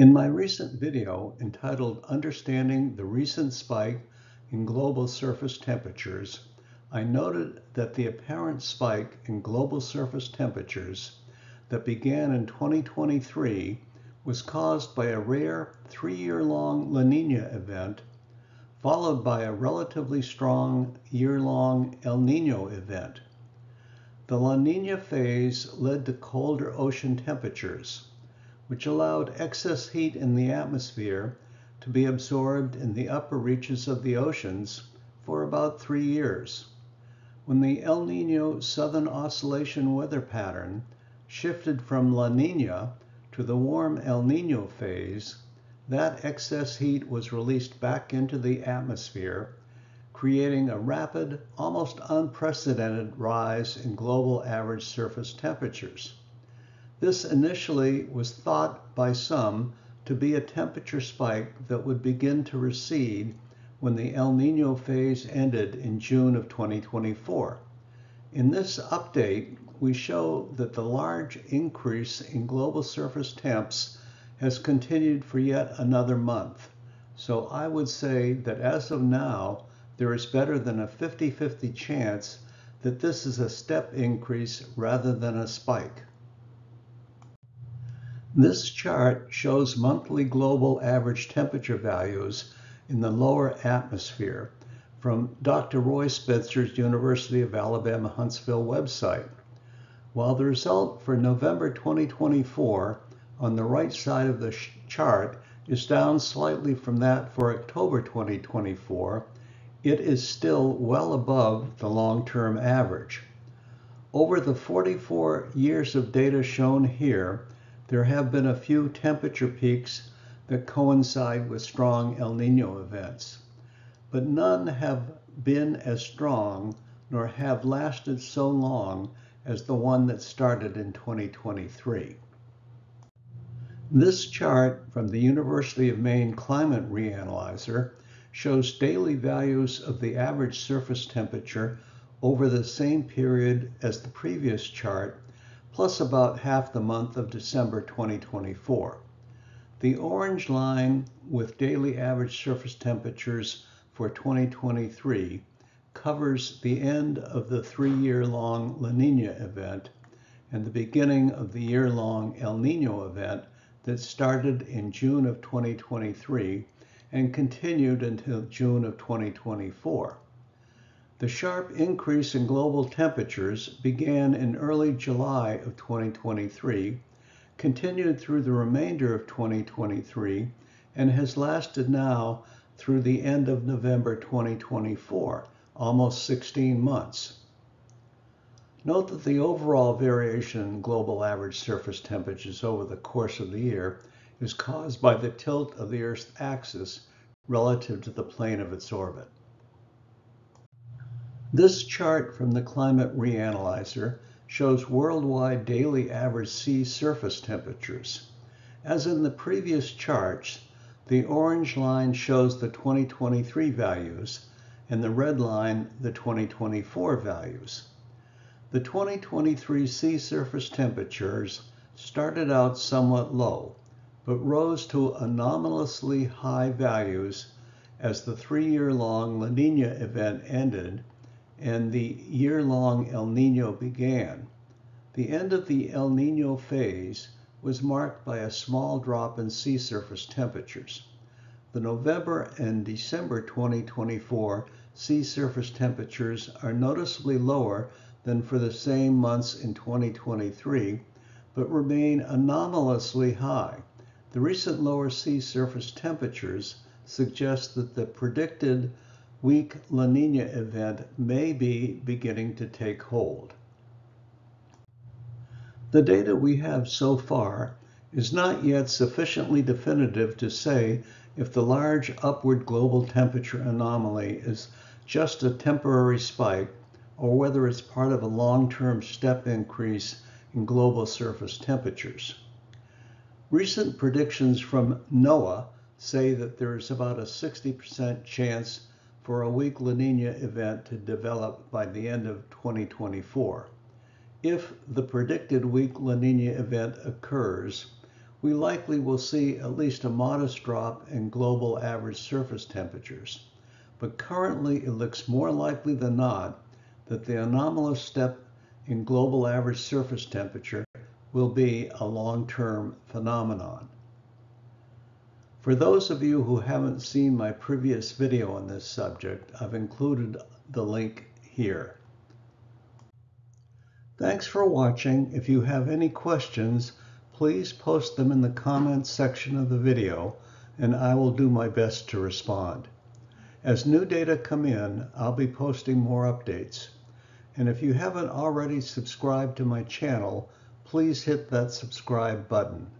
In my recent video entitled Understanding the Recent Spike in Global Surface Temperatures, I noted that the apparent spike in global surface temperatures that began in 2023 was caused by a rare three-year-long La Niña event, followed by a relatively strong year-long El Niño event. The La Niña phase led to colder ocean temperatures, which allowed excess heat in the atmosphere to be absorbed in the upper reaches of the oceans for about 3 years. When the El Niño Southern Oscillation weather pattern shifted from La Niña to the warm El Niño phase, that excess heat was released back into the atmosphere, creating a rapid, almost unprecedented rise in global average surface temperatures. This initially was thought by some to be a temperature spike that would begin to recede when the El Niño phase ended in June of 2024. In this update, we show that the large increase in global surface temps has continued for yet another month. So I would say that as of now, there is better than a 50-50 chance that this is a step increase rather than a spike. This chart shows monthly global average temperature values in the lower atmosphere from Dr. Roy Spencer's University of Alabama Huntsville website, while the result for November 2024 on the right side of the chart is down slightly from that for October 2024, it is still well above the long-term average. Over the 44 years of data shown here, there have been a few temperature peaks that coincide with strong El Niño events, but none have been as strong nor have lasted so long as the one that started in 2023. This chart from the University of Maine Climate Reanalyzer shows daily values of the average surface temperature over the same period as the previous chart, plus about half the month of December 2024. The orange line with daily average surface temperatures for 2023 covers the end of the three-year-long La Niña event and the beginning of the year-long El Niño event that started in June of 2023 and continued until June of 2024. The sharp increase in global temperatures began in early July of 2023, continued through the remainder of 2023, and has lasted now through the end of November 2024, almost 16 months. Note that the overall variation in global average surface temperatures over the course of the year is caused by the tilt of the Earth's axis relative to the plane of its orbit. This chart from the Climate Reanalyzer shows worldwide daily average sea surface temperatures. As in the previous charts, the orange line shows the 2023 values and the red line the 2024 values. The 2023 sea surface temperatures started out somewhat low, but rose to anomalously high values as the three-year-long La Niña event ended and the year-long El Niño began. The end of the El Niño phase was marked by a small drop in sea surface temperatures. The November and December 2024 sea surface temperatures are noticeably lower than for the same months in 2023, but remain anomalously high. The recent lower sea surface temperatures suggest that the predicted weak La Niña event may be beginning to take hold. The data we have so far is not yet sufficiently definitive to say if the large upward global temperature anomaly is just a temporary spike or whether it's part of a long-term step increase in global surface temperatures. Recent predictions from NOAA say that there is about a 60% chance for a weak La Niña event to develop by the end of 2024. If the predicted weak La Niña event occurs, we likely will see at least a modest drop in global average surface temperatures. But currently, it looks more likely than not that the anomalous step in global average surface temperature will be a long-term phenomenon. For those of you who haven't seen my previous video on this subject, I've included the link here. Thanks for watching. If you have any questions, please post them in the comments section of the video, and I will do my best to respond. As new data come in, I'll be posting more updates. And if you haven't already subscribed to my channel, please hit that subscribe button.